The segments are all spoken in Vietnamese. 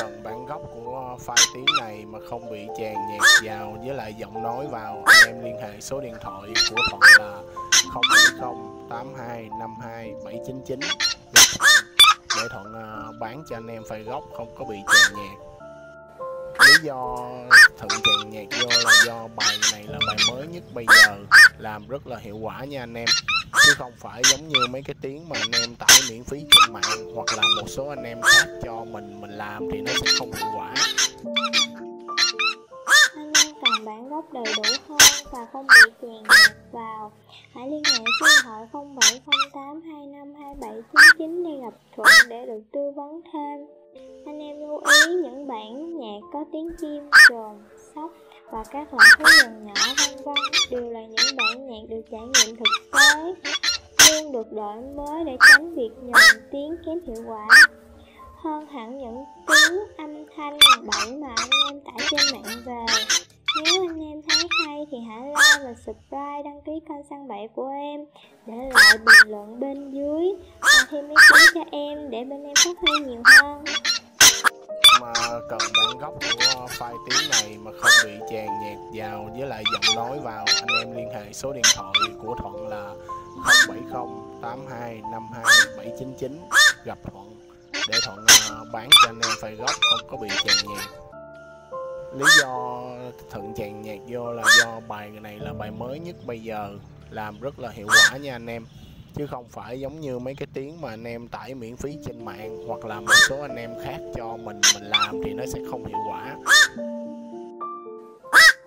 cần bản gốc của file tiếng này mà không bị chèn nhạc vào với lại giọng nói vào, em liên hệ số điện thoại của Thuận là 0708252 799 để Thuận bán cho anh em file gốc không có bị chèn nhạc. Lý do Thuận chèn nhạc vô là do bài này là bài mới nhất bây giờ, làm rất là hiệu quả nha anh em, chứ không phải giống như mấy cái tiếng mà anh em tải miễn phí trên mạng hoặc là một số anh em khác cho mình làm thì nó sẽ không hiệu quả. Anh em cần bản gốc đầy đủ hơn và không bị chèn nhạc vào, hãy liên hệ số điện thoại 0708252799 để gặp Thuận để được tư vấn thêm. Anh em lưu ý những bản nhạc có tiếng chim, trồn, sóc và các loại thú rừng nhỏ vân vân đều là những bản nhạc được trải nghiệm thực tế, luôn được đổi mới để tránh việc nhồi tiếng kém hiệu quả. Hơn hẳn những tiếng âm thanh bản mà anh em tải trên mạng về. Nếu anh em thấy hay thì hãy like và subscribe, đăng ký kênh Săn Bậy của em, để lại bình luận bên dưới và thêm ý kiến cho em để bên em phát huy nhiều hơn. Mà cần bản gốc của file tiếng này mà không bị chèn nhạc vào với lại giọng nói vào, anh em liên hệ số điện thoại của Thuận là 0708252 799 gặp Thuận để Thuận bán cho anh em file gốc không có bị chèn nhạc. Lý do Thuận chèn nhạc vô là do bài này là bài mới nhất bây giờ, làm rất là hiệu quả nha anh em, chứ không phải giống như mấy cái tiếng mà anh em tải miễn phí trên mạng hoặc là một số anh em khác cho mình làm thì nó sẽ không hiệu quả.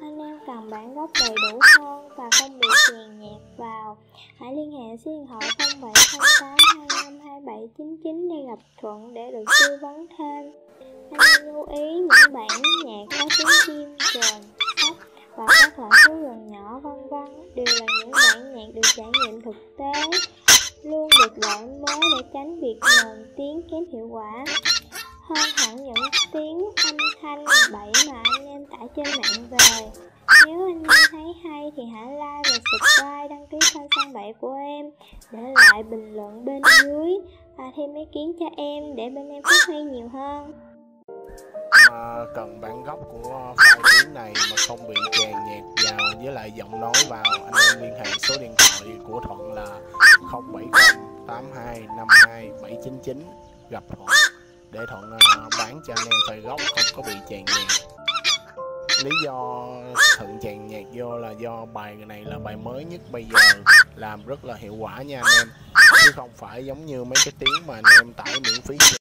Anh em cần bản gốc đầy đủ hơn và không bị chèn nhạc vào, hãy liên hệ số điện thoại 0708252799 để gặp Thuận để được tư vấn thêm. Anh em lưu ý những bản nhạc có tiếng chim, trồn, sóc và các loại thú rừng nhỏ vân vân đều là những bản nhạc được trải nghiệm thực tế, luôn được đổi mới để tránh việc nhồi tiếng kém hiệu quả. Hơn hẳn những tiếng âm thanh bậy mà anh em tải trên mạng về. Nếu anh em thấy hay thì hãy like và subscribe, đăng ký kênh Săn Bậy của em, để lại bình luận bên dưới và thêm ý kiến cho em để bên em phát huy nhiều hơn. Mà cần bản gốc của file tiếng này mà không bị chèn nhạc vào với lại giọng nói vào, anh em liên hệ số điện thoại của Thuận là 0708252 799 gặp Thuận để Thuận bán cho anh em file gốc không có bị chèn nhạc. Lý do Thuận chèn nhạc vô là do bài này là bài mới nhất bây giờ, làm rất là hiệu quả nha anh em, chứ không phải giống như mấy cái tiếng mà anh em tải miễn phí